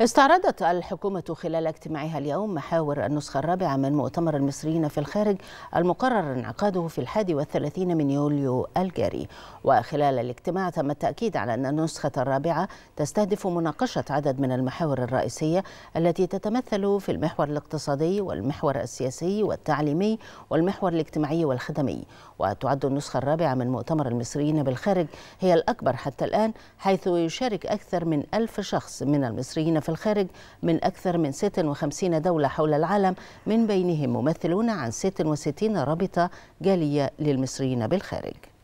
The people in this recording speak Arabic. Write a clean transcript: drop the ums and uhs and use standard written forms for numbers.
استعرضت الحكومة خلال اجتماعها اليوم محاور النسخة الرابعة من مؤتمر المصريين في الخارج المقرر انعقاده في 31 من يوليو الجاري. وخلال الاجتماع تم التأكيد على أن النسخة الرابعة تستهدف مناقشة عدد من المحاور الرئيسية التي تتمثل في المحور الاقتصادي والمحور السياسي والتعليمي والمحور الاجتماعي والخدمي. وتعد النسخة الرابعة من مؤتمر المصريين بالخارج هي الأكبر حتى الآن، حيث يشارك أكثر من 1000 شخص من المصريين في الخارج من أكثر من 56 دولة حول العالم، من بينهم ممثلون عن 66 رابطة جالية للمصريين بالخارج.